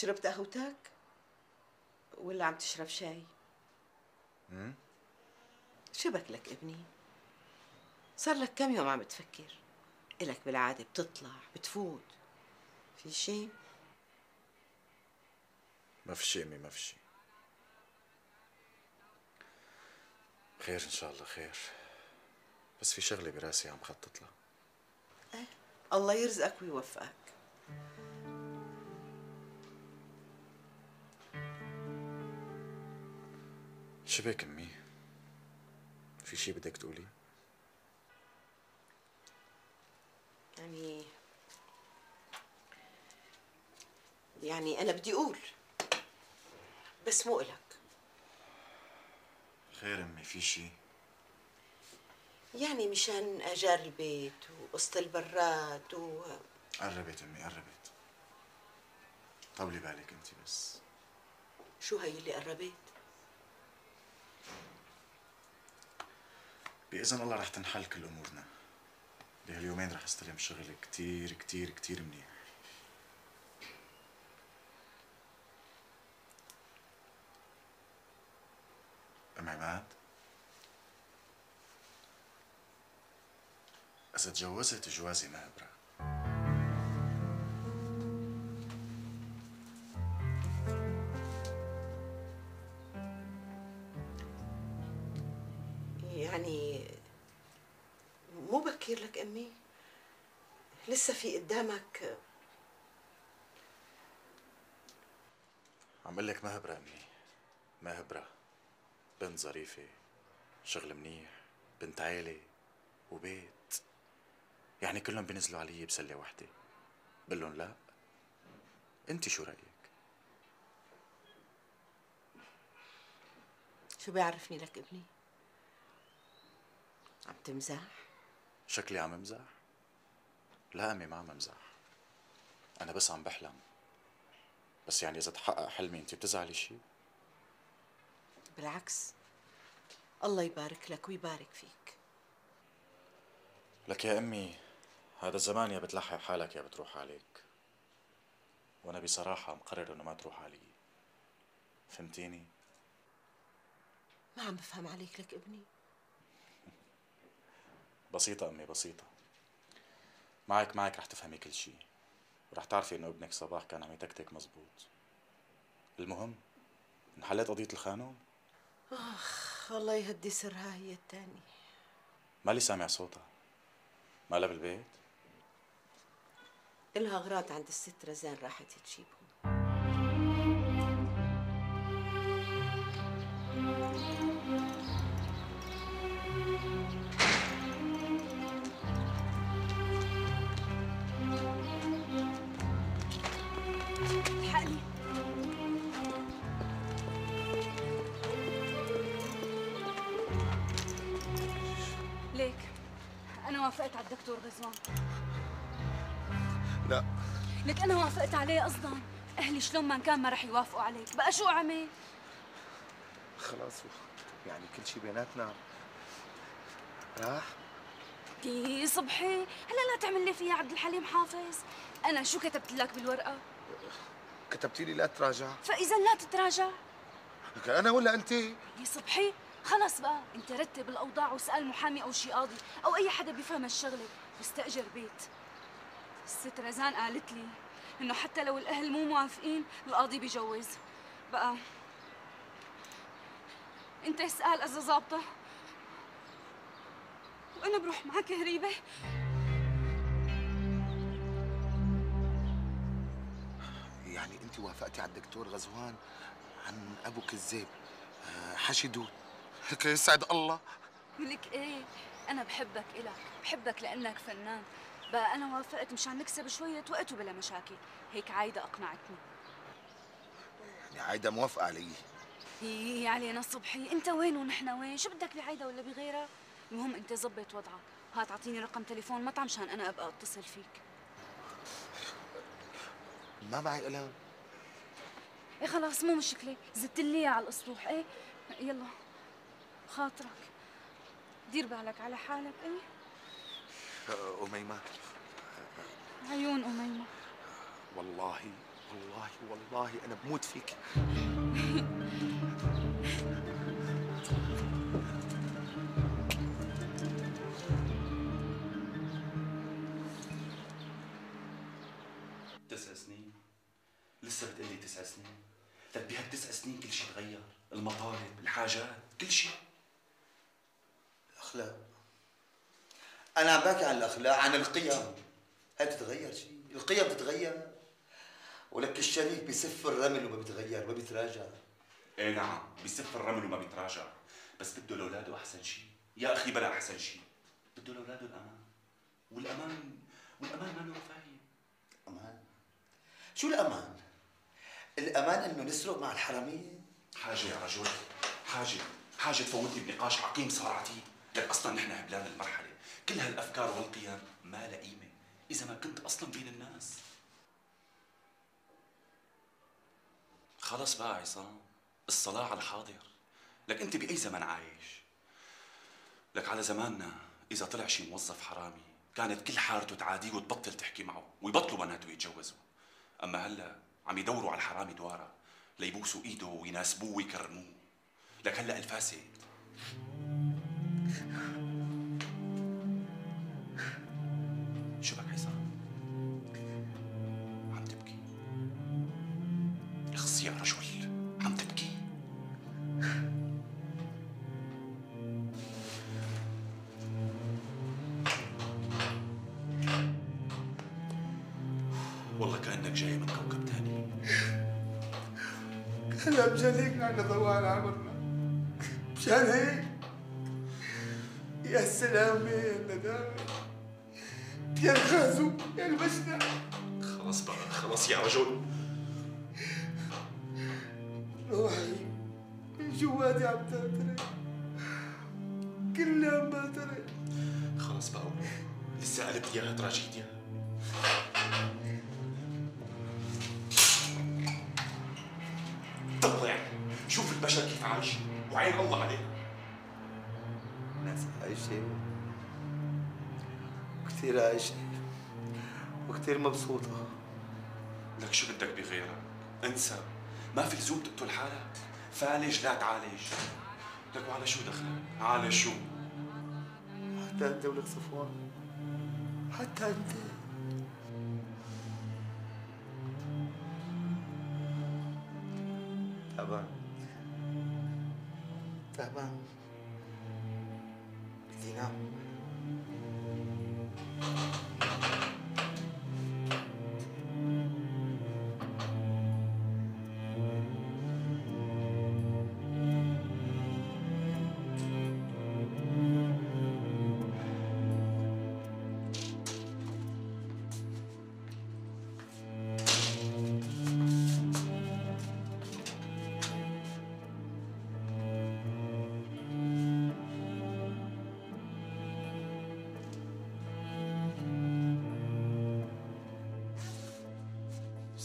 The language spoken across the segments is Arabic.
شربت قهوتك ولا عم تشرب شاي؟ شبك لك ابني؟ صار لك كم يوم عم تفكر، إلك بالعادة بتطلع بتفوت في شي. ما في شي أمي، ما في شي، خير إن شاء الله خير، بس في شغلة براسي عم خطط لها. إيه الله يرزقك ويوفقك. شبيك أمي؟ في شي بدك تقولي؟ يعني أنا بدي أقول بس مو إلك. خير أمي في شي؟ يعني مشان آجار البيت وقسط البراد و قربت أمي قربت. طولي بالك أنت بس. شو هي اللي قربت؟ بإذن الله رح تنحل كل أمورنا. بهاليومين رح استلم شغل كتير كتير كتير منيح. أم عماد؟ إذا تجوزت جوازي ما أبرأ. يعني مو بكير لك أمي؟ لسه في قدامك. عم أقول لك ما هبرة أمي، ما هبرة. بنت ظريفة، شغل منيح، بنت عيلة وبيت، يعني كلهم بينزلوا علي بسلة واحدة. بقول لهم لا. أنت شو رأيك؟ شو بيعرفني لك ابني؟ عم تمزح؟ شكلي عم امزح؟ لا أمي ما عم امزح، أنا بس عم بحلم. بس يعني إذا تحقق حلمي أنت بتزعلي شي؟ بالعكس، الله يبارك لك ويبارك فيك. لك يا أمي هذا الزمان يا بتلحق حالك يا بتروح عليك، وأنا بصراحة مقرر إنه ما تروح علي، فهمتيني؟ ما عم بفهم عليك لك ابني. بسيطة أمي بسيطة، معك رح تفهمي كل شي، ورح تعرفي إنه ابنك صباح كان عم يتكتك مزبوط. المهم انحلت قضية الخانوم؟ آخ الله يهدي سرها هي التانية. مالي سامع صوتها، مالها بالبيت؟ إلها أغراض عند الست رزان راحت تجيبهم. وافقت على الدكتور غزوان. لا لك انا وافقت عليه اصلا، اهلي شلون ما كان ما رح يوافقوا عليك، بقى شو اعمل؟ خلاص يعني كل شيء بيناتنا راح. يي صبحي هلا لا تعمل لي فيها عبد الحليم حافظ، انا شو كتبت لك بالورقه؟ كتبتي لي لا تتراجع. فاذا لا تتراجع لك انا ولا انت؟ يي صبحي خلص بقى، انت رتب الاوضاع واسال محامي او شي قاضي او اي حدا بيفهم الشغله، واستاجر بيت. الست رزان قالت لي انه حتى لو الاهل مو موافقين القاضي بيجوز. بقى انت اسال اذا ظابطه، وانا بروح معك هريبه. يعني انت وافقتي على الدكتور غزوان عن ابو كذاب حشي دود. لك يسعد الله. لك ايه انا بحبك الك، بحبك لانك فنان. بقى انا وافقت مشان نكسب شويه وقت وبلا مشاكل، هيك عايده اقنعتني. يعني عايده موافقه علي؟ يي علينا صبحي، انت وين ونحن وين؟ شو بدك بعايده ولا بغيرها؟ المهم انت ظبط وضعك، هات اعطيني رقم تليفون مطعم مشان انا ابقى اتصل فيك. ما معي قلم. ايه خلاص مو مشكله، زدت لي على الاسطوح. ايه يلا خاطرك، دير بالك على حالك. ايه أميمة، عيون أميمة، والله والله والله أنا بموت فيك. تسع سنين لسه بتقلي 9 سنين؟ لك بهال9 سنين كل شيء تغير، المطالب، الحاجات، كل شيء. الأخلاق. أنا عم باكي عن الأخلاق، عن القيم. هل تتغير شيء؟ القيم بتتغير، ولك الشريك بيسف الرمل وما بيتغير، ما بيتراجع. ايه نعم، بيسف الرمل وما بيتراجع، بس بده لاولاده أحسن شيء. يا أخي بلا أحسن شيء، بده لاولاده الأمان. والأمان منه رفاهية. أمان؟ شو الأمان؟ الأمان إنه نسرق مع الحرامية؟ حاجة يا رجل، حاجة تفوتني بنقاش عقيم صار عتيق. لك أصلاً نحن هبلان المرحلة، كل هالأفكار والقيم ما لها قيمة إذا ما كنت أصلاً بين الناس. خلص بقى عصام، الصلاة على الحاضر. لك أنت بأي زمن عايش؟ لك على زماننا إذا طلع شي موظف حرامي كانت كل حارته تعاديه وتبطل تحكي معه ويبطلوا بناته يتجوزوا. أما هلا عم يدوروا على الحرامي دوارة ليبوسوا إيده ويناسبوه ويكرموه. لك هلا الفاسد شو بك عصام؟ عم تبكي؟ اخص يا رجل، عم تبكي؟ والله كأنك جاي من كوكب تاني. هلا مشان هيك نحن طوال عمرنا، مشان هيك. يا سلامة يا ندامة، يا الخازو يا المشنة. خلص بقى، خلص يا رجل. روحي من جواتي عم تغترق، كلها عم بغترق. خلص بقى، لسه قلبت اياها تراجيديا. طلع شوف البشر كيف عايش، وعين الله عليه. ناس عايشة كثير، عايشة وكثير مبسوطة. لك شو بدك بغيرك؟ انسى، ما في لزوم تقتل حالك، فالج لا تعالج. لك وعلى شو دخلك؟ على شو؟ حتى انت ولك صفوان، حتى انت. تعبان، تعبان، بدي نام.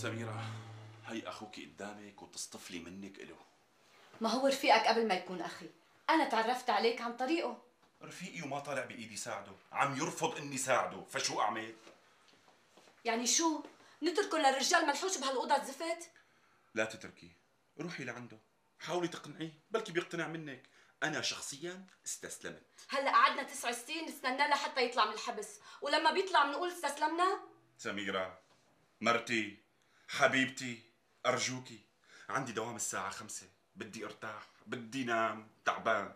سميرة، هي أخوك قدامك وتصطفلي منك إله. ما هو رفيقك قبل ما يكون أخي، أنا تعرفت عليك عن طريقه. رفيقي وما طالع بإيدي ساعده، عم يرفض إني ساعده، فشو أعمل؟ يعني شو؟ نتركه للرجال ملحوش بهالأوضة الزفت؟ لا تتركيه، روحي لعنده، حاولي تقنعيه، بلكي بيقتنع منك. أنا شخصياً استسلمت. هلأ قعدنا 9 سنين نستناه لحتى يطلع من الحبس، ولما بيطلع بنقول استسلمنا؟ سميرة، مرتي، حبيبتي، أرجوكي، عندي دوام الساعة 5، بدي أرتاح، بدي نام، تعبان.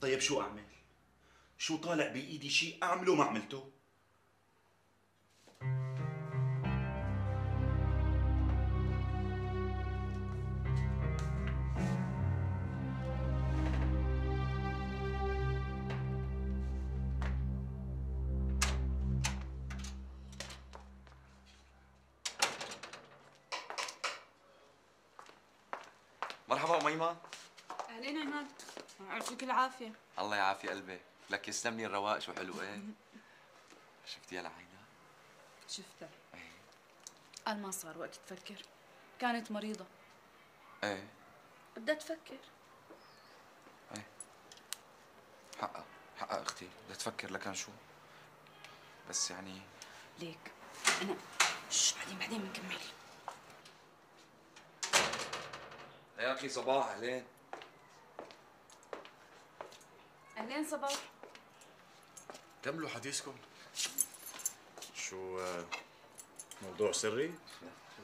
طيب شو أعمل؟ شو طالع بإيدي شيء أعمله ما عملته؟ مرحبا أميمة. أهلين عماد، يعطيك العافية. الله يعافي قلبي، لك يسلم لي الرواق. شو حلو. إيه شفتيها لعينها؟ شفتها. إيه قال ما صار وقت تفكر، كانت مريضة. إيه بدها تفكر. إيه حقها، حقها أختي، بدها تفكر لكان شو؟ بس يعني ليك أنا شو بعدين بنكمل. يا أخي صباح. أهلين. أهلين صباح. كملوا حديثكم. شو موضوع سري؟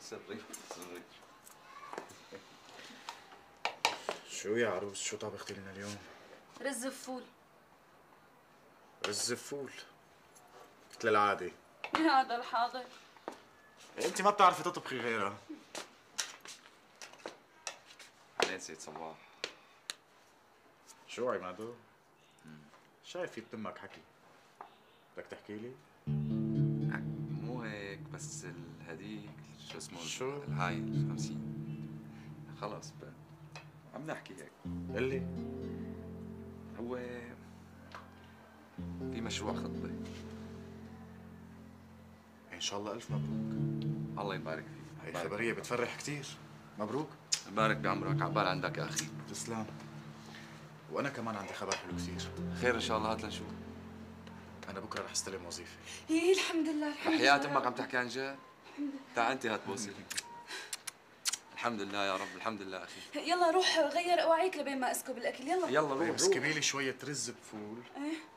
سري سري. شو يا عروس، شو طبختي لنا اليوم؟ رز فول. رز فول مثل العادة. هذا الحاضر. أنت ما بتعرفي تطبخي غيرها. أنا نسيت صباح. شو عمادو؟ شايف في بتمك حكي. بدك تحكي لي؟ مو هيك بس هديك شو اسمه؟ شو؟ الهايل 50. خلص بقى عم نحكي هيك. قل لي. هو في مشروع خطة. إن شاء الله ألف مبروك. الله يبارك فيك. هاي الخبرية بتفرح كثير. مبروك. مبارك بعمرك، عبال عندك يا اخي. تسلم. وانا كمان عندي خبر حلو كثير. خير ان شاء الله، هات لنشوف. انا بكره رح استلم وظيفه. ايه الحمد لله الحمد لله. حياة امك عم تحكي عن جد؟ تعال انت هات بوسه. الحمد لله يا رب، الحمد لله اخي. يلا روح غير اواعيك لبين ما اسكب الاكل. يلا يلا روح. بس كبي لي شويه رز بفول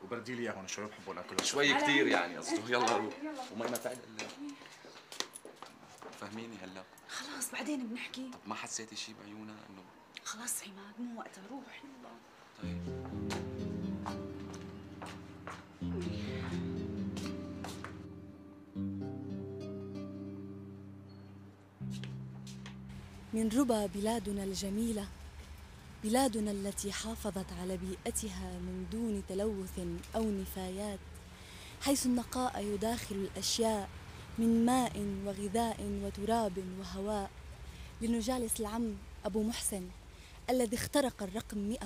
وبردي لي اياهم شوي، بحبوا ناكلهم شوي كثير يعني قصده. يلا روح. وما ما تعال فهميني هلا. خلاص بعدين بنحكي. طب ما حسيتي شيء بعيونها انه خلاص عماد مو وقتها، روح يلا. طيب من ربى بلادنا الجميلة، بلادنا التي حافظت على بيئتها من دون تلوث أو نفايات، حيث النقاء يداخل الأشياء من ماء وغذاء وتراب وهواء. لنجالس العم أبو محسن الذي اخترق الرقم 100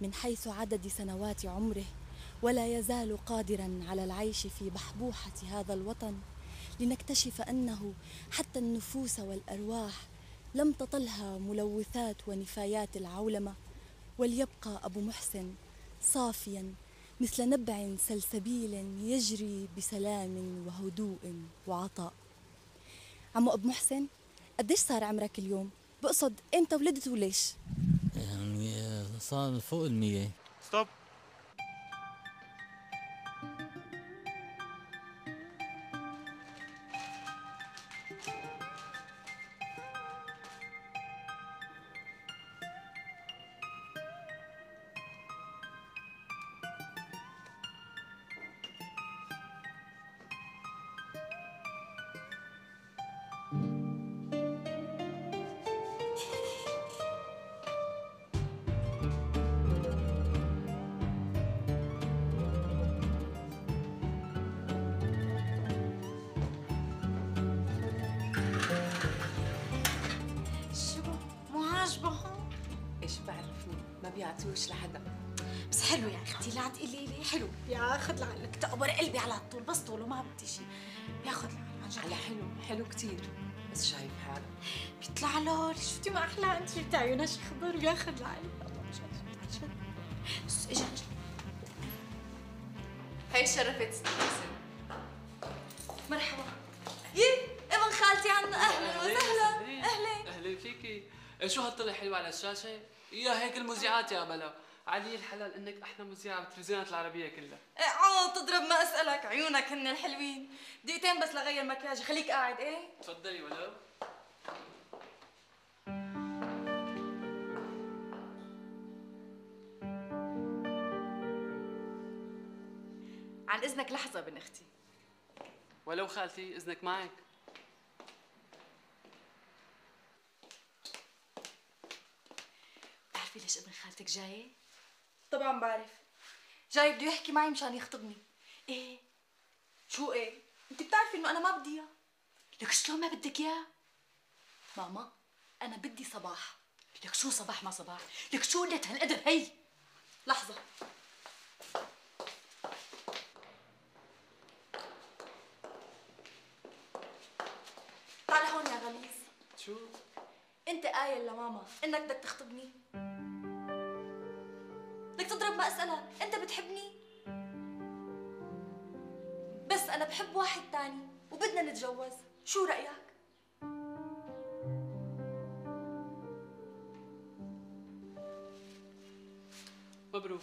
من حيث عدد سنوات عمره، ولا يزال قادراً على العيش في بحبوحة هذا الوطن، لنكتشف أنه حتى النفوس والأرواح لم تطلها ملوثات ونفايات العولمة، وليبقى أبو محسن صافياً مثل نبع سلسبيل يجري بسلام وهدوء وعطاء. عمو أبو محسن، قديش صار عمرك اليوم؟ بقصد أنت ولدت وليش؟ يعني صار فوق 100. ستوب. بيعطوش لحدا بس حلو يا اختي. لا تقولي لي حلو، ياخذ لعقلك. تقبر قلبي على طول، بس طوله ما بدي شيء. ياخذ لعقلك عن جد. على حلو، حلو كثير. بس شايف حاله بيطلع له. شفتي ما احلى انت شفتي عيونها شو خبر. وياخذ لعقلك الله مش عارف. بس اجا هي شرفت ستي حسن. مرحبا. يي ابن خالتي عنا. اهلا وسهلا. اهلا اهلا فيكي. شو هالطلة حلوة على الشاشة؟ يا هيك المذيعات يا بلا، علي الحلال انك احلى مذيعة بالتلفزيونات العربية كلها. ايه عوض تضرب ما اسألك، عيونك هن الحلوين. دقيقتين بس لغير مكياجي، خليك قاعد. ايه؟ تفضلي ولو. عن اذنك لحظة بنت اختي. ولو خالتي، اذنك معك. ليش ابن خالتك جاي؟ طبعا بعرف. جاي بده يحكي معي مشان يخطبني. ايه؟ شو ايه؟ انت بتعرفي انه انا ما بدي اياه. لك شلون ما بدك اياه؟ ماما انا بدي صباح. لك شو صباح ما صباح، لك شو قلة هالقدر هي؟ لحظة تعال هون يا غليظ. شو؟ أنت قايل لماما إنك بدك تخطبني؟ بدك تضرب ما أسألك، أنت بتحبني؟ بس أنا بحب واحد تاني وبدنا نتجوز، شو رأيك؟ مبروك.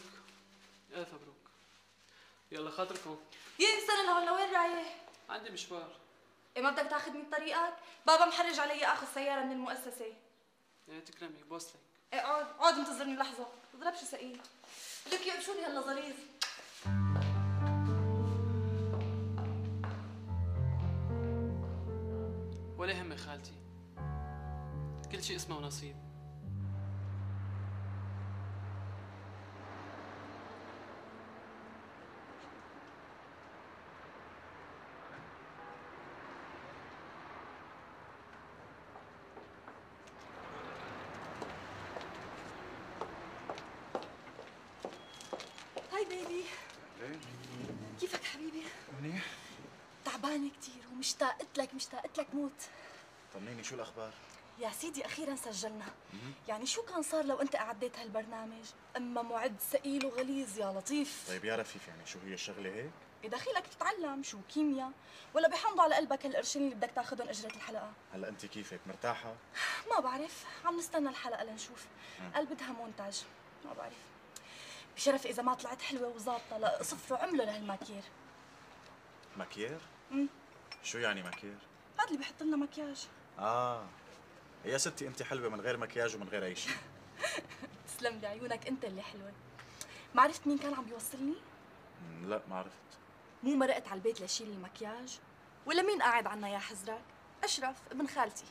ألف مبروك. يلا خاطركم. يا إنسان لهون لوين رايح؟ عندي مشوار. إيه ما بدك تاخذني بطريقك؟ بابا محرج علي آخذ سيارة من المؤسسة. يا تكرمي بوصلك. إيه اقعد، اقعد انتظرني لحظة، اضرب شو ثقيل. لك يا شو لي هلا ظريف. ولا همي خالتي. كل شيء اسمه ونصيب. مشتاقتلك موت. طمنيني شو الاخبار؟ يا سيدي اخيرا سجلنا. يعني شو كان صار لو انت اعديت هالبرنامج؟ اما معد ثقيل وغليظ يا لطيف. طيب يا رفيف يعني شو هي الشغله هيك؟ بدخيلك تتعلم شو كيمياء ولا بحمض على قلبك هالقرشين اللي بدك تاخذهم اجره الحلقه. هلا انت كيفك مرتاحه؟ ما بعرف، عم نستنى الحلقه لنشوف. قال بدها مونتاج، ما بعرف. بشرف اذا ما طلعت حلوه وظابطه لا صفروا عمله لهالماكير. ماكير؟ شو يعني ماكير؟ هذا اللي بحط لنا مكياج. يا ستي انت حلوه من غير مكياج ومن غير اي شيء. تسلم لي عيونك، انت اللي حلوه. ما عرفت مين كان عم بيوصلني؟ لا ما عرفت. مو مرقت على البيت لشيل المكياج؟ ولا مين قاعد عنا يا حزرك؟ اشرف ابن خالتي.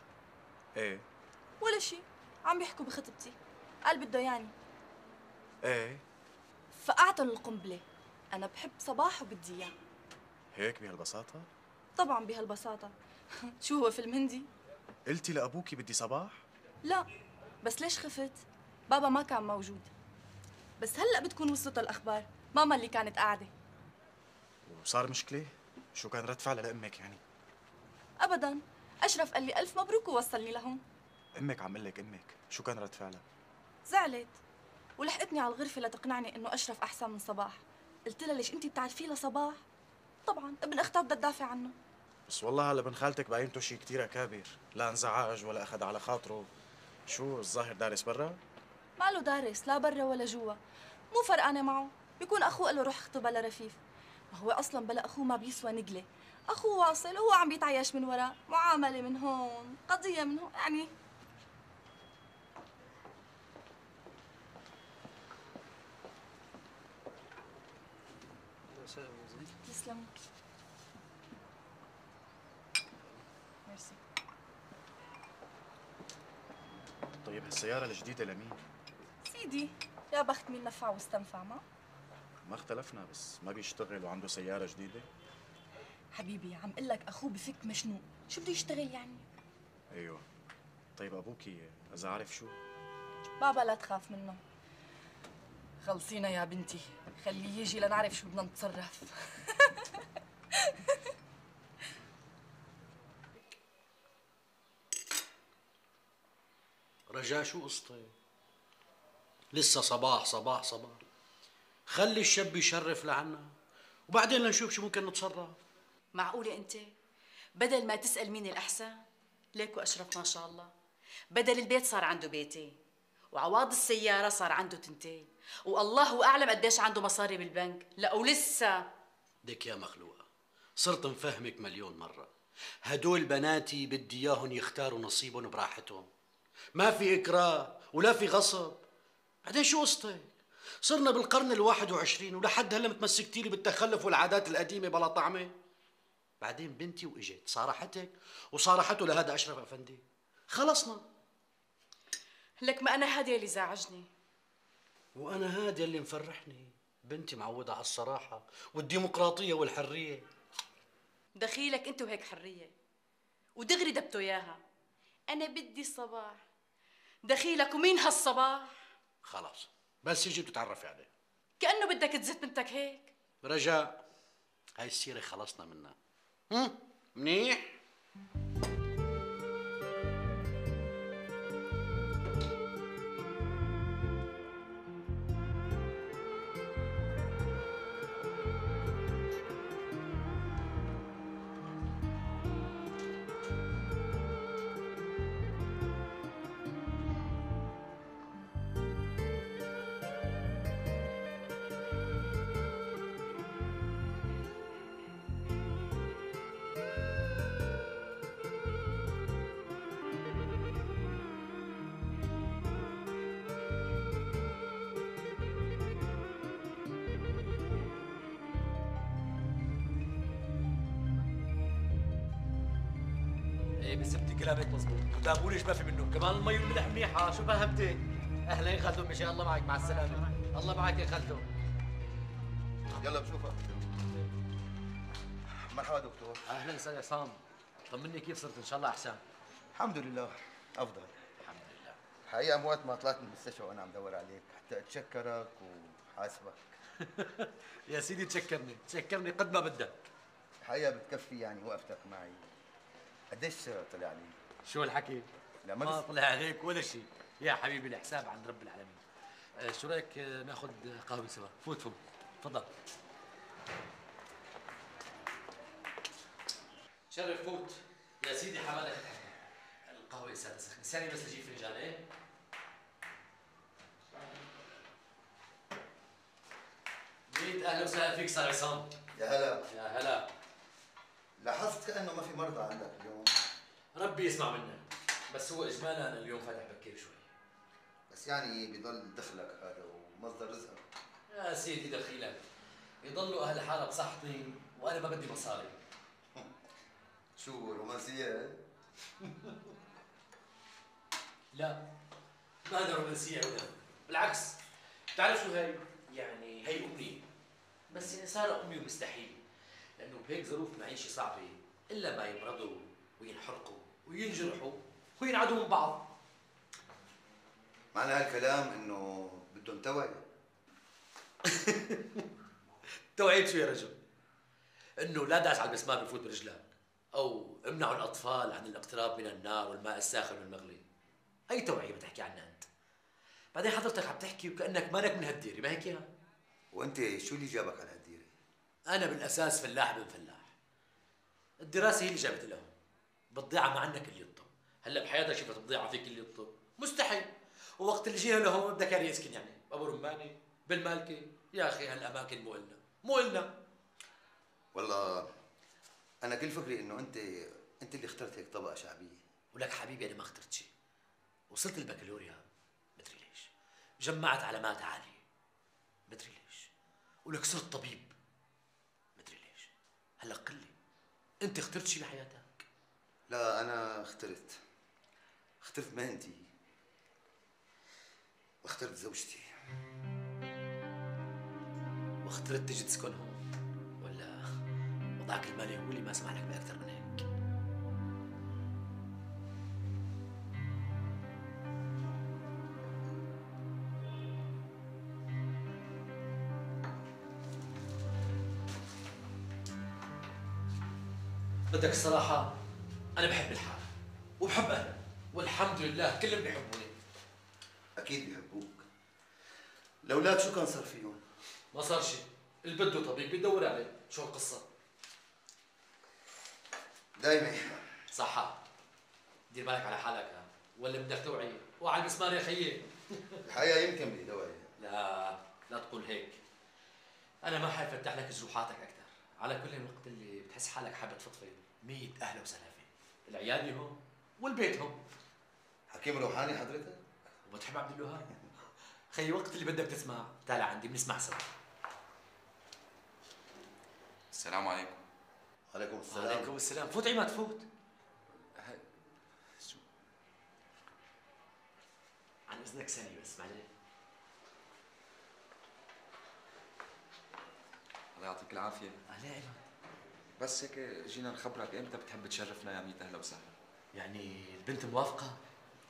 ايه ولا شيء، عم بيحكوا بخطبتي، قال بده ياني. ايه فقعتن القنبله، انا بحب صباح وبدي اياه. هيك بهالبساطه؟ طبعا بهالبساطه. شو هو فيلم هندي؟ قلتي لابوكي بدي صباح؟ لا بس ليش خفت؟ بابا ما كان موجود، بس هلا بتكون وصلت الاخبار. ماما اللي كانت قاعده. وصار مشكله؟ شو كان رد فعلها لامك يعني؟ ابدا، اشرف قال لي الف مبروك ووصلني لهون. امك عم قلك امك شو كان رد فعلها؟ زعلت ولحقتني على الغرفه لتقنعني انه اشرف احسن من صباح. قلت لها ليش انت بتعرفيه لصباح؟ طبعا ابن اختها بدها تدافع عنه. بس والله هلا ابن خالتك باينته شيء كثير اكابر، لا انزعاج ولا اخذ على خاطره. شو الظاهر دارس برا؟ ما له دارس لا برا ولا جوا، مو فرقانه معه. بيكون اخوه قال له روح اخطبها لرفيف، ما هو اصلا بلا اخوه ما بيسوى نقله. اخوه واصل وهو عم بيتعيش من وراء، معامله من هون قضيه من هون يعني. تسلموا. ميرسي. طيب هالسيارة الجديدة لمين؟ سيدي يا بخت مين نفع واستنفع. ما اختلفنا، بس ما بيشتغل وعنده سيارة جديدة. حبيبي عم قلك اخوه بفك مشنوق، شو بده يشتغل يعني؟ ايوه. طيب ابوكي اذا عرف شو؟ بابا لا تخاف منه. خلصينا يا بنتي، خليه يجي لنعرف شو بدنا نتصرف. رجاء شو قصتي؟ لسه صباح صباح صباح. خلي الشاب يشرف لعنا وبعدين لنشوف شو ممكن نتصرف. معقولة أنت؟ بدل ما تسأل مين الأحسن؟ ليكو أشرف ما شاء الله، بدل البيت صار عنده بيتين، وعواض السيارة صار عنده تنتين، والله أعلم قديش عنده مصاري بالبنك. لا ولسه ديك يا مخلوقة، صرت مفهمك مليون مرة. هدول بناتي بدي إياهم يختاروا نصيبهم براحتهم، ما في إكراه ولا في غصب. بعدين شو قصتك؟ صرنا بالقرن ال21 ولحد هلا متمسكتيلي بالتخلف والعادات القديمة بلا طعمة. بعدين بنتي وإجت صارحتك وصارحته لهذا أشرف أفندي، خلصنا. لك ما أنا هادي اللي زعجني، وأنا هادي اللي مفرحني. بنتي معودة على الصراحة والديمقراطية والحرية. دخيلك أنت وهيك حرية، ودغري دبتوا إياها. أنا بدي صباح، دخيلك ومين هالصباح؟ خلاص بس يجي بتتعرفي عليه. كأنه بدك تزت بنتك هيك. رجاء هاي السيرة خلصنا منها. منيح. بس بتقلبك مظبوط، دابوليش ما في منه، كمان المي والملح منيحة، شو فهمتك؟ أهلين خلدون مشي، الله معك مع السلامة، الله معك يا خلدون. يلا بشوفك. مرحبا دكتور. أهلا وسهلا عصام، طمني كيف صرت إن شاء الله أحسن؟ الحمد لله، أفضل. الحمد لله. الحقيقة موات ما طلعت من المستشفى وأنا عم دور عليك، حتى أتشكرك وحاسبك. يا سيدي تشكرني، تشكرني قد ما بدك. الحقيقة بتكفي يعني وقفتك معي. قديش طلع عليك؟ شو الحكي؟ لا ما طلع عليك ولا شيء، يا حبيبي الحساب عند رب العالمين. شو رايك ناخذ قهوة سوا؟ فوت فوت، تفضل. شرف فوت يا سيدي حمالك القهوة سادة سخنة، ثانية بس لجيب فنجان ايه؟ جيت اهلا وسهلا فيك صار عصام. يا هلا. يا هلا. لاحظت كأنه ما في مرضى عندك اليوم. ربي يسمع منا، بس هو اجمالا اليوم فاتح بكير شوي. بس يعني بضل دخلك هذا ومصدر رزقك. يا سيدي دخيلك، بيضلوا اهل حالها بصحتي وانا ما بدي مصاري. شو رومانسية؟ لا ما هذا رومانسية ابدا، بالعكس. بتعرف شو هي؟ يعني هي امي، بس يعني صار امي ومستحيل. لأنه بهيك ظروف معيشة صعبة إلا ما يمرضوا وينحرقوا وينجرحوا وينعدوا من بعض. معنى هالكلام إنه بدهم توعية. توعية شو يا رجل؟ إنه لا داعي على البسمار بفوت برجلك، أو امنعوا الأطفال عن الاقتراب من النار والماء الساخن والمغلي. أي توعية بتحكي عنها أنت؟ بعدين حضرتك عم تحكي وكأنك مالك من هالديرة، ما هيك يا؟ وأنت شو اللي جابك على هالديرة؟ أنا بالأساس فلاح بن فلاح. الدراسة هي اللي جابت لهم. بتضيعها معنا كل يطو، هلا بحياتها شفت بضيعة فيك كل يطو؟ مستحيل. ووقت اللي جينا لهون بدها كان يسكن يعني بأبو رماني، بالمالكة، يا أخي هالأماكن مو إلنا، مو إلنا. والله أنا كل فكري إنه أنت اللي اخترت هيك طبقة شعبية. ولك حبيبي أنا ما اخترت شيء. وصلت البكالوريا مدري ليش. جمعت علامات عالية مدري ليش. ولك صرت طبيب. هلا قل لي انت اخترت شيء بحياتك؟ لا انا اخترت مهنتي واخترت زوجتي واخترت تجي تسكن هون، ولا وضعك المالي هو اللي ما سمح لك باكثر من هيك؟ بدك الصراحة أنا بحب الحال وبحب أهلك والحمد لله كلهم بيحبوني. أكيد بيحبوك. الأولاد شو كان صار فيهم؟ ما صار شيء، اللي بده طبيب بيدور عليه، شو القصة؟ دايما صحة. دير بالك على حالك ها، ولا بدك توعية؟ وعي المسمار يا خيي. الحقيقة يمكن بدي توعية. لا تقول هيك. أنا ما حفتح لك جروحاتك أكثر، على كل الوقت اللي بتحس حالك حابة تفضفض 100 أهلا وسهلا فيك، العيادة هون والبيت هون. حكيم روحاني حضرتك؟ وبتحب عبد اللهاب؟ خي وقت اللي بدك تسمع، تعال عندي بنسمع سوا. السلام عليكم. وعليكم السلام. وعليكم السلام، فوت عماد فوت. شو؟ عن إذنك ثانية بس معلش. الله يعطيك العافية. أهلا يا عماد. بس هيك جينا نخبرك امتى بتحب تشرفنا يا ميت. اهلا وسهلا. يعني البنت موافقة؟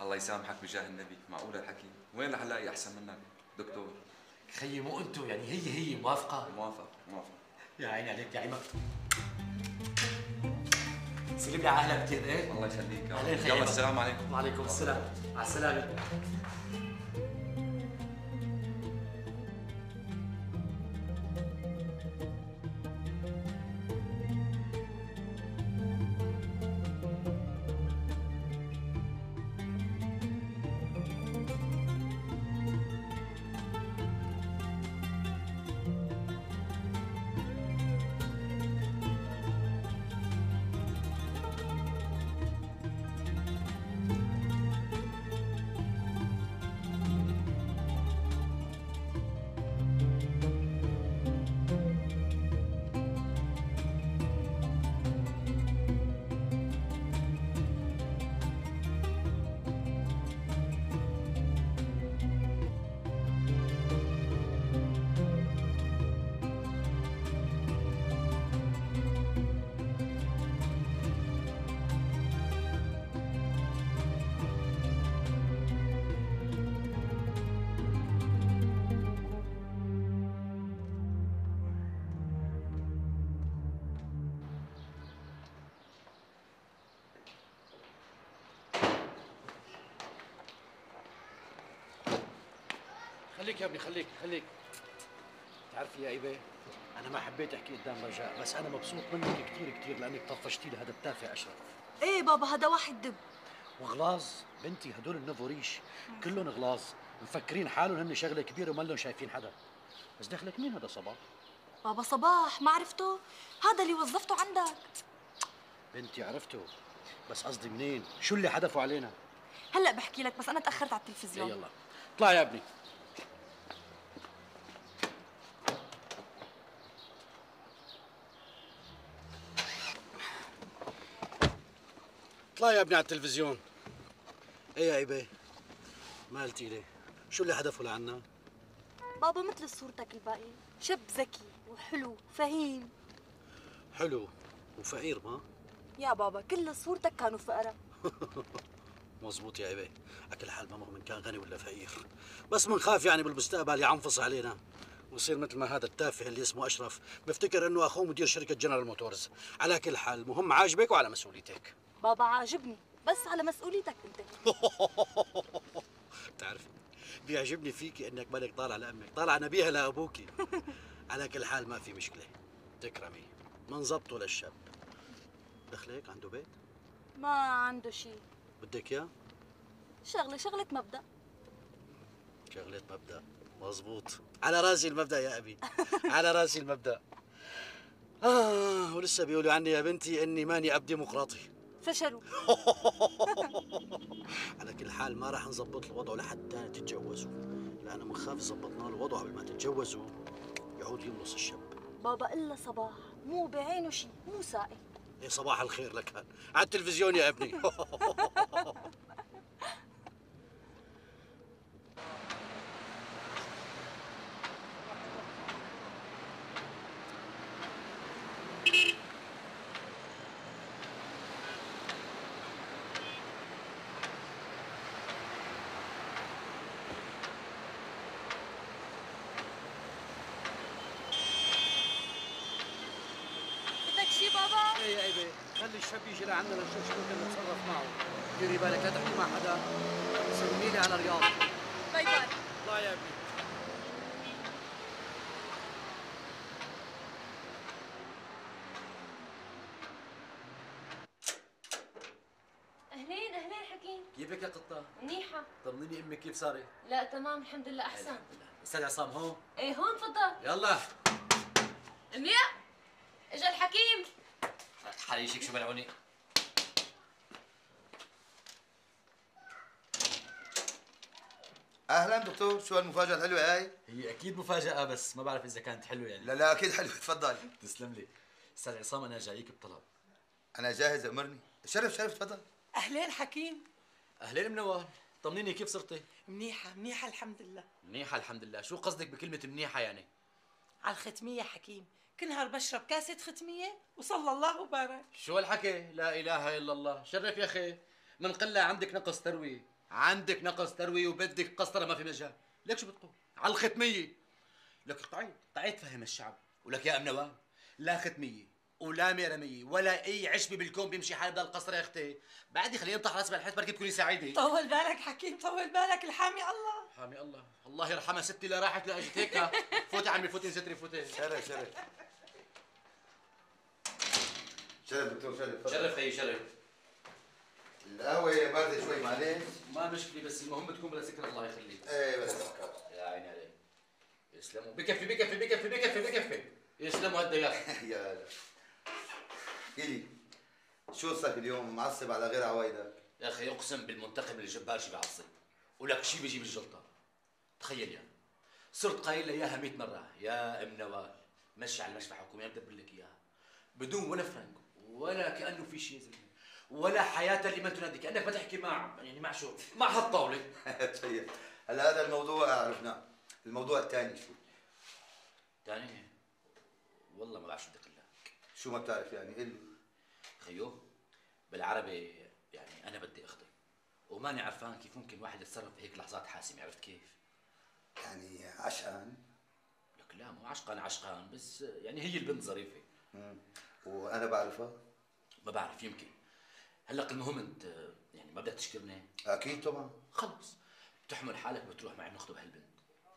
الله يسامحك بجاه النبي، معقول الحكي؟ وين رح الاقي احسن منك دكتور؟ خيي مو انتو يعني هي موافقه؟ موافقه. يا عيني عليك يا عي مكتوب. سلم لي على اهلك كثير. ايه؟ الله يخليك. يلا السلام عليكم. وعليكم السلام. على السلامه. خليك يا ابني، خليك. بتعرف يا ايبه، انا ما حبيت احكي قدام رجاء، بس انا مبسوط منك كثير لانك طفشتي لهذا التافه اشرف. ايه بابا، هذا واحد دب وغلاظ بنتي، هدول النفوريش كلهم غلاظ، مفكرين حالهم هن شغله كبيره وما لهم شايفين حدا. بس دخلك مين هذا صباح؟ بابا صباح ما عرفته؟ هذا اللي وظفته عندك. بنتي عرفته، بس قصدي منين؟ شو اللي حدفوا علينا؟ هلا بحكي لك، بس انا تاخرت على التلفزيون. يلا اطلع يا ابني. اطلع يا ابني على التلفزيون. ايه يا عبير، ما قلتي لي شو اللي حدفوا لعنا؟ بابا مثل صورتك الباقي، شاب ذكي وحلو فهيم. حلو وفقير ما؟ يا بابا كل صورتك كانوا فقرة. مظبوط يا عبير، على كل حال ما مؤمن كان غني ولا فقير، بس منخاف يعني بالمستقبل يعنفص علينا ويصير مثل ما هذا التافه اللي اسمه اشرف، بفتكر انه اخوه مدير شركة جنرال موتورز. على كل حال المهم عاجبك وعلى مسؤوليتك. بابا عاجبني بس على مسؤوليتك انت. بتعرفي بيعجبني فيكي انك مالك طالع لامك، طالع نبيها لابوكي. على كل حال ما في مشكله، تكرمي، منظبطه للشاب. دخلك عنده بيت؟ ما عنده شيء. بدك اياه؟ شغله مبدا. شغله مبدا، مظبوط، على راسي المبدا يا ابي. على راسي المبدا. ولسه بيقولوا عني يا بنتي اني ماني عبد ديمقراطي. فشلوا. على كل حال ما راح نظبط له وضعه لحتى تتجوزوا، لأنه منخاف ظبطنا له وضعه قبل ما تتجوزوا يعود يملص الشاب. بابا إلا صباح مو بعينه شيء، مو سائل. إيه صباح الخير لك، هان على التلفزيون يا ابني. الشاب يجي لعندنا لنشوف شو بدنا نتصرف معه. ديري بالك لا تحكي مع حدا. سلمي لي على رياض. باي باي. الله يا ابني. اهلين حكيم. كيفك يا قطة؟ منيحة. طمنيني امك كيف صارت؟ لا تمام الحمد لله احسن. استاذ عصام هون؟ ايه هون تفضل. يلا. امية اجا الحكيم. حريشك شو ملعوني. اهلا دكتور، شو هالمفاجأة الحلوة هاي؟ هي اكيد مفاجأة بس ما بعرف اذا كانت حلوة يعني. لا اكيد حلوة، تفضل. تسلم لي. استاذ عصام انا جايك بطلب. انا جاهز، امرني. شرف تفضل. اهلين حكيم. اهلين منور، طمنيني كيف صرتي؟ منيحة الحمد لله. شو قصدك بكلمة منيحة يعني؟ على الختمية حكيم، كل نهار بشرب كاسة ختمية وصلى الله وبارك. شو هالحكي؟ لا إله إلا الله. شرف يا أخي، من قلة عندك نقص تروي، عندك نقص تروي وبدك قسطره ما في مجال، ليك شو بتقول؟ على الختميه. لك اقطعي، اقطعي تفهم الشعب، ولك يا ام نوال لا ختميه ولا ميرميه ولا اي عشبه بالكون بيمشي حاله بدها القسطره يا اختي، بعدني خليني انطح راسي بالحيط بركي تكوني سعيده. طول بالك حكيم، طول بالك، الحامي الله. حامي الله، الله يرحمها ستي لا راحت لا اجت هيك. فوتي عمي فوتي ستري فوتي. شرف شرف. شرف دكتور شرف. شرف خيي شرف. القهوة باردة شوي معلش. ما مشكلة بس المهم تكون بلا سكر الله يخليك. ايه بلا سكر. يا عيني عليك. يسلموا بكفي بكفي بكفي بكفي بكفي. يسلموا هالديار. يا هلا. إلي شو قصتك اليوم معصب على غير عوايدك؟ يا أخي أقسم بالمنتخب الجبار شي بيعصب، ولك شي بيجيب الجلطة. تخيل يعني صرت قايل لها إياها 100 مرة يا أم نوال مشي على المشفى حكومي بدبر لك إياها بدون ولا فرنك ولا كأنه في شي يا زلمة ولا حياة لمن تنادي، كأنك ما تحكي مع يعني مع شو؟ مع هالطاولة. طيب هلا هذا الموضوع عرفناه، الموضوع الثاني شو؟ الثاني والله ما بعرف شو بدي أقول لك. شو ما بتعرف يعني قل لي. خيو بالعربي يعني انا بدي اخطب وماني عرفان كيف ممكن واحد يتصرف بهيك لحظات حاسمه، عرفت كيف؟ يعني عشقان؟ لك لا مو عشقان عشقان بس يعني هي البنت ظريفه. وانا بعرفها؟ ما بعرف يمكن. هلا المهم انت يعني ما بدك تشكرني؟ اكيد طبعا. خلص بتحمل حالك بتروح معي نخطب هالبنت،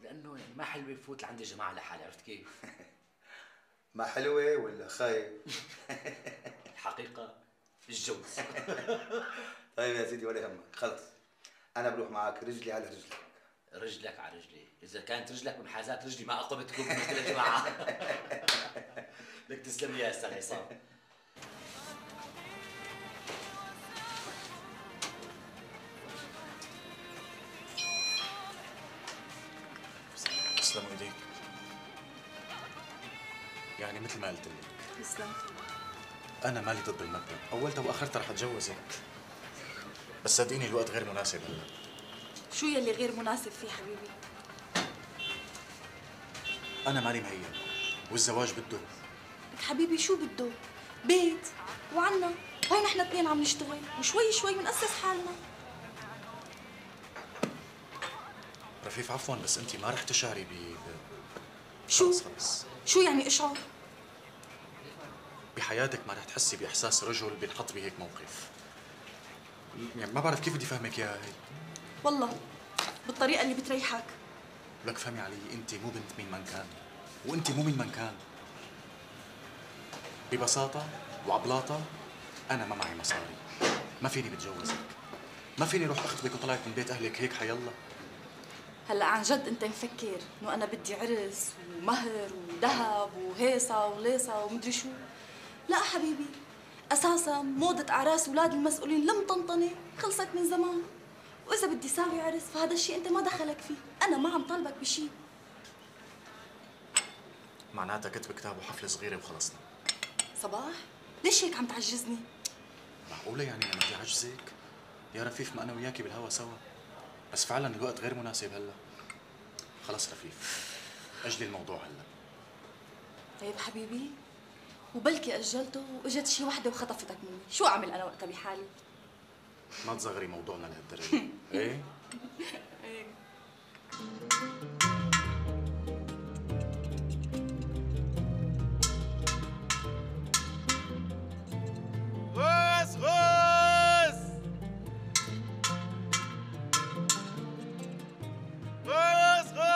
لانه يعني ما حلوه يفوت لعند الجماعه لحالها، عرفت كيف؟ ما حلوه ولا خايف؟ حقيقة الجوز. طيب يا سيدي ولا يهمك، خلص أنا بروح معك رجلي على رجلك. رجلك على رجلي، إذا كانت رجلك بمحاذاة رجلي ما أقوى بتكون مثل يا جماعة. لك تسلم لي يا أستاذ عصام. تسلم إيديك. يعني مثل ما قلت لك. تسلم. أنا مالي ضد المبدأ، أولتها وآخرتها رح أتجوزك. بس صدقيني الوقت غير مناسب هلا. شو يلي غير مناسب فيه حبيبي؟ أنا مالي مهيأ، والزواج بده حبيبي شو بده؟ بيت وعنا، هون نحن اثنين عم نشتغل، وشوي شوي بنأسس حالنا. رفيف عفواً بس أنت ما رح تشعري شو؟ خلص. شو يعني أشعر؟ بحياتك ما رح تحسي باحساس رجل بينحط بهيك موقف. يعني ما بعرف كيف بدي فهمك اياها هي. والله بالطريقه اللي بتريحك. لك فهمي علي، انت مو بنت مين من كان، وانت مو مين من كان. ببساطه وعبلاطه انا ما معي مصاري، ما فيني بتجوزك، ما فيني روح اخطبك وطلعك من بيت اهلك هيك حيالله. هلا عن جد انت مفكر انه انا بدي عرس ومهر وذهب وهيصه وليصه ومدري شو؟ لا حبيبي، اساسا موضه اعراس اولاد المسؤولين لم تنطني، خلصت من زمان. واذا بدي ساوي عرس فهذا الشيء انت ما دخلك فيه، انا ما عم طالبك بشيء. معناتها كتب كتاب وحفله صغيره وخلصنا. صباح ليش هيك عم تعجزني؟ معقوله يعني انا بدي اعجزك؟ يا رفيف ما انا وياكي بالهوا سوا، بس فعلا الوقت غير مناسب هلا. خلص رفيف اجلي الموضوع هلا. طيب حبيبي، وبلكي أجلته وإجت شي وحدة وخطفتك مني، شو أعمل أنا وقتها بحالي؟ ما تصغري موضوعنا لهالدرجة، إيه؟ إيه. غوص غوص غوص غوص.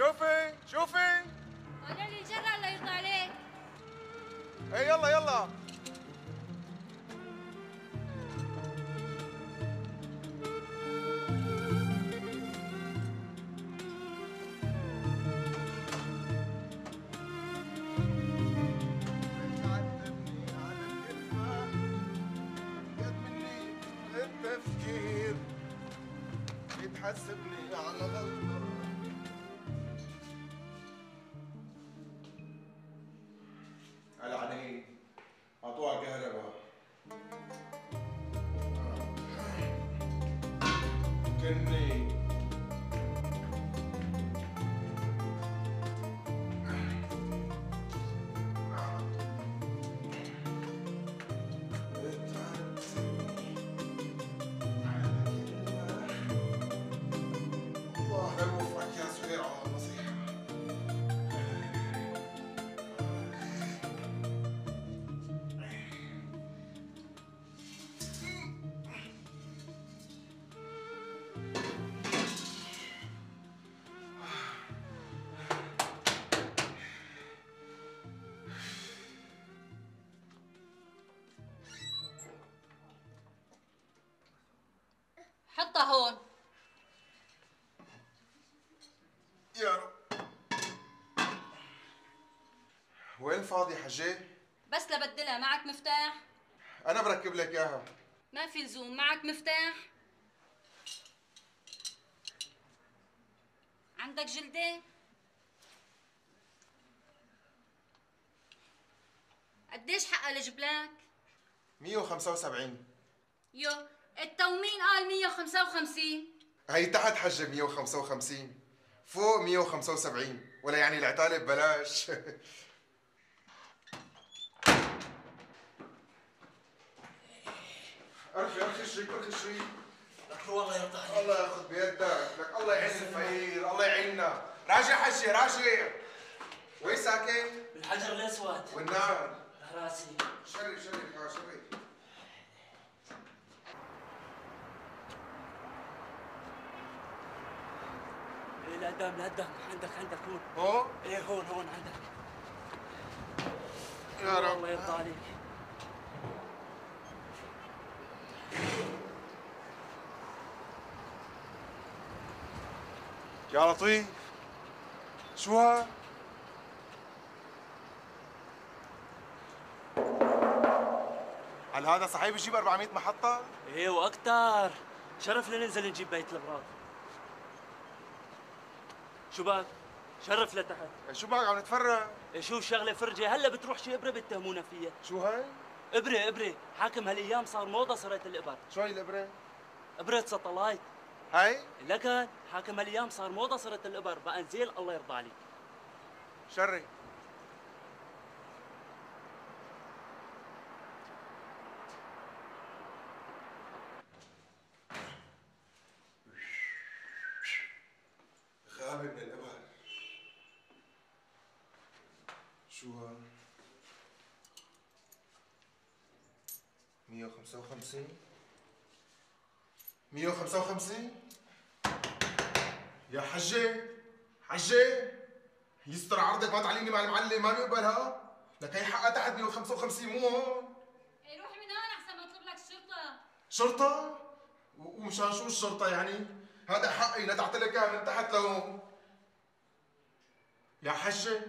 شوفي شوفي طالع لي الجرة الله يرضى عليك. اي يلا يلا. حاطه هون. يا رب. وين فاضي حجي؟ بس لبدلها، معك مفتاح؟ أنا بركب لك إياها. ما في لزوم، معك مفتاح؟ عندك جلدة؟ قديش حقها لجبلاك؟ 175. يو، التومين قال 155. هي تحت حجة 155، فوق 175، ولا يعني العتالة ببلاش. ارخي ارخي شريك ارخي شريك. لك والله يرضى عليك، الله ياخذ بيدك، لك الله يعز الفقير، الله يعيننا. راجع حجي راجع. وين ساكن؟ بالحجر الاسود والنار راسي. شرب شرب يا شرب. ايه لقدام لقدام، عندك عندك هون. هون؟ ايه هون هون عندك. يا رب الله يرضى عليك. يا لطيف، شو ها؟ هل هذا صحيح بيجيب 400 محطة؟ ايه واكثر، شرف لننزل نجيب بيت الاغراض. شو بك؟ شرف لتحت. شو بك عم نتفرج؟ ايه شو شغلة فرجة، هلا بتروح شي ابرة بتهمونا فيها. شو هاي؟ ابرة ابرة، حاكم هالايام صار موضة صارت الابر. شو هي الابرة؟ ابرة ساتلايت. هاي؟ لكن حاكم هالايام صار موضة صارت الابر، بقى انزيل الله يرضى عليك. شري. غابة من الابر. شو ها؟ 155. يا حجي حجي يستر عرضك، ما تعليني مع المعلم، ما بيقبلها لك، هي حقها تحت 155 مو هون. اي روح من هون احسن ما اطلب لك الشرطة. شرطة؟ ومشان شو الشرطة يعني؟ هذا حقي، لا تعتلك من تحت لهون. يا حجي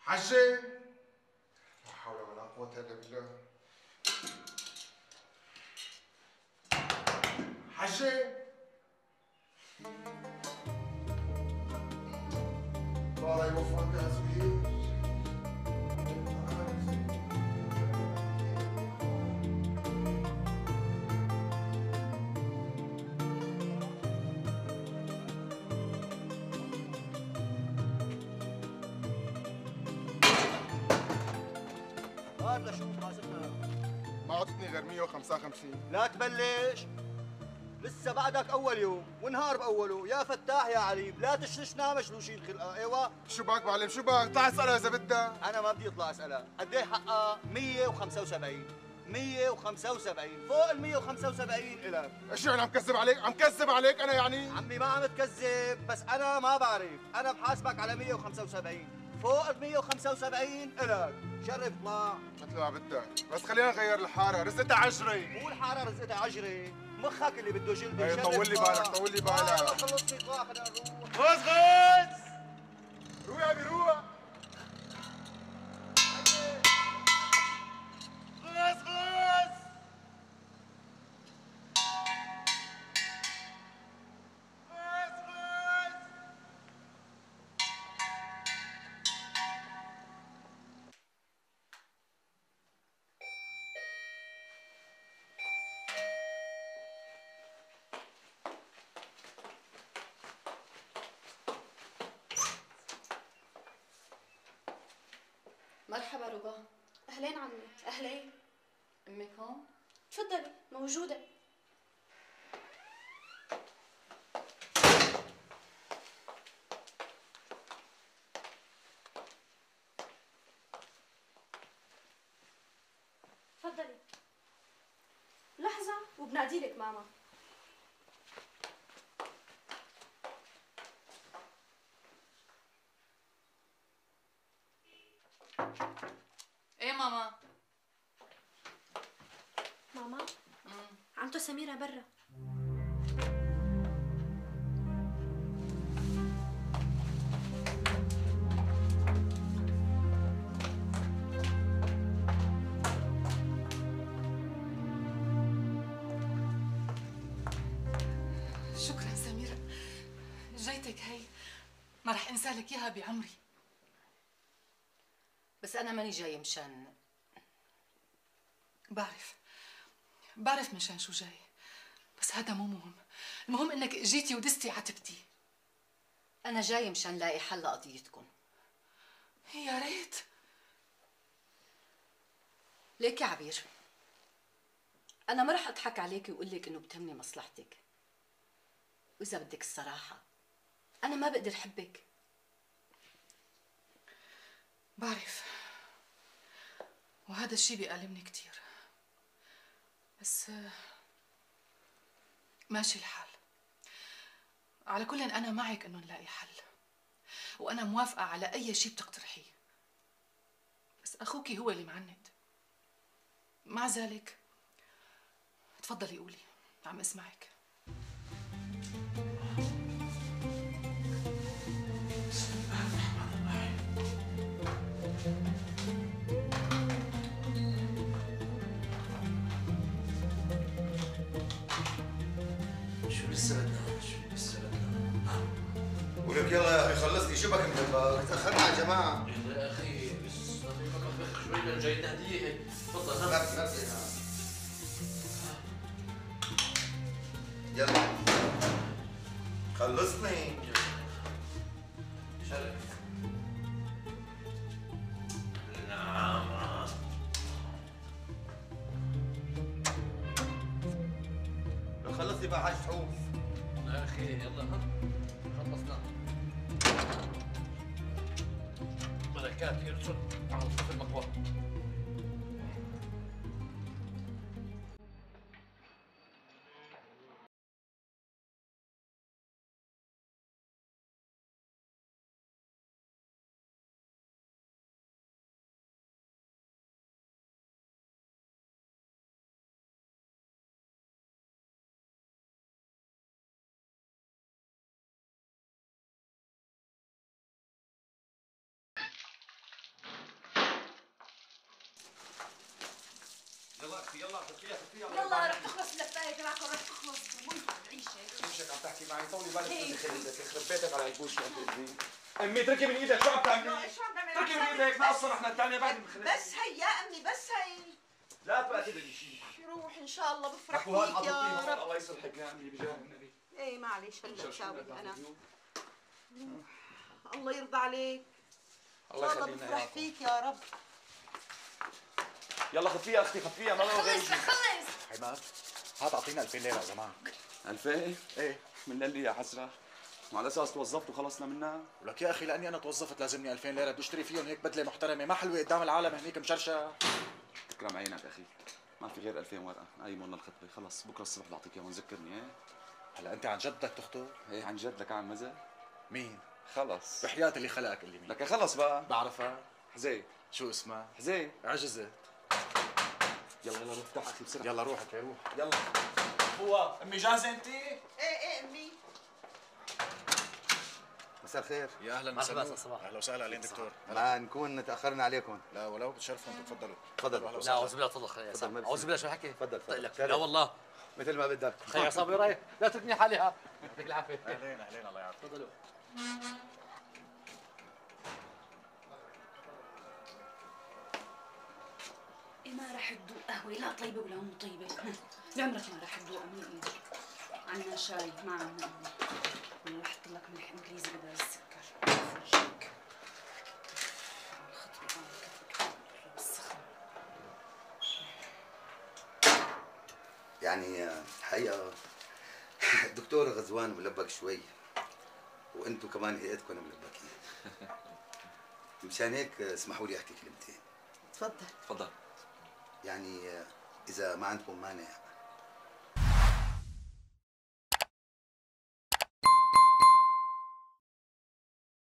حجي، لا حول ولا قوة الا بالله. حجي الله يوفقك يا سمير. هات لشوف حاسبها، ما عطتني غير 155. لا تبلش، لسه بعدك أول يوم ونهار بأوله. يا فتاح يا عليم، لا تشنشنا مشلوشين خلقة. ايوه شو بك معلم شو بك؟ اطلع اسألها إذا بدها. أنا ما بدي أطلع أسألها. قد إيه حقها؟ 175. 175، فوق ال 175 إلك. شو يعني عم كذب عليك؟ عم كذب عليك أنا يعني؟ عمي ما عم تكذب، بس أنا ما بعرف، أنا بحاسبك على 175، فوق ال 175 إلك. شرف اطلع مثل ما بدك، بس خلينا نغير الحارة، رزقتها عجري. مو الحارة رزقتها عجري، مخك اللي بده جلده. ايه طول لي بالك طول لي بالك. انا خلصت اطلاع، خلينا نروح. غوز غوز روح يا عمي روح. غوز غوز. غوز غوز. مرحبا ربا. أهلين عمي. أهلين. أمك هون؟ تفضلي موجودة. تفضلي. لحظة وبناديلك ماما. ماما عمتو سميرة برا. ما رح انسى لك اياها بعمري. بس انا ماني جايه مشان بعرف مشان شو جاي، بس هذا مو مهم، المهم انك اجيتي ودستي عتبتي. انا جايه مشان لاقي حل لقضيتكم. يا ريت. ليك يا عبير، انا ما رح اضحك عليكي واقول لك انه بتهمني مصلحتك، واذا بدك الصراحه انا ما بقدر حبك. بعرف، وهذا الشيء بيألمني كثير، بس ماشي الحال. على كل انا معك انه نلاقي حل، وانا موافقه على اي شيء بتقترحيه، بس اخوكي هو اللي معند. مع ذلك تفضلي قولي، عم اسمعك. ولك يلا يا اخي خلصني شبك مدبر، تاخرنا على جماعه. يلا يا اخي بس بخ شوي، جاي تهديه هيك. تفضل نفسي. يلا خلصني شرف. نعم لو خلصني بقى عايش حوف يا اخي. يلا خلصنا ملكات يرسل على الصف المطوى. يلا رح تخلص لفايك، راكو رح تخلص وانت بعيشك. شو شك عم تحكي معي؟ طولي بالك، يخرب بيتك على الجوش. امي اتركي من ايدك، شو عم تعملي؟ اتركي من ايدك، ناقصنا احنا الثانية بعد المخلص. بس هي يا امي، بس هي لا تقتلي شيء. روح ان شاء الله، بفرح فيك يا رب. الله يصلحك يا امي بجاه النبي. ايه معلش هلا بساوي انا. الله يرضى عليك. الله يخلينا يا رب. بفرح فيك يا رب. يلا خفيها اختي، خفيها ما بقى غير شيء. خلص حماد، هات اعطينا 2000 ليره يا جماعه. 2000؟ ايه من لي يا حسره، وعلى اساس توظفت وخلصنا منها. ولك يا اخي لاني انا توظفت لازمني 2000 ليره بدي اشتري فيهم هيك بدله محترمه، ما حلوه قدام العالم هنيك مشرشه. تكرم عينك اخي، ما في غير 2000 ورقه، قايمهم للخطبه، خلص بكره الصبح بعطيك اياهم، ذكرني. ايه هلا انت عن جد بدك تخطب؟ ايه عن جد. لك عن مزح؟ مين؟ خلص بحياتي اللي خلقك اللي مين. لك خلص بقى بعرفها، حزين. شو اسمها؟ حزين. عجزت. يلا افتح اخي بسرعه. يلا روح اخي روح. يلا هو امي جاهزه انت؟ ايه امي. مساء الخير. يا اهلا وسهلا. اهلا وسهلا عليك دكتور. ما نكون تاخرنا عليكم. لا ولو بتشرفوا، تفضلوا تفضلوا. لا اعوذ بالله، تفضل خير يا عصام. اعوذ بالله شو الحكي؟ تفضل. لا والله مثل ما بدك خير يا عصام، رايح لا تتركني حالي. ها يعطيك العافيه. اهلين اهلين الله يعافيك. تفضلوا. ما راح تدوق قهوة لا طيبة ولا مو طيبة، لعمرك ما راح تدوق. أمي عنا شاي ما عنا قهوة، راح أحط لك ملح إنجليزي بدل السكر. فرجيك الخطوة السخنة يعني. حقيقة الدكتور غزوان ملبك شوي، وأنتم كمان هيئتكم ملبكين، مشان هيك اسمحوا لي أحكي كلمتين. تفضل تفضل. يعني إذا ما عندكم مانع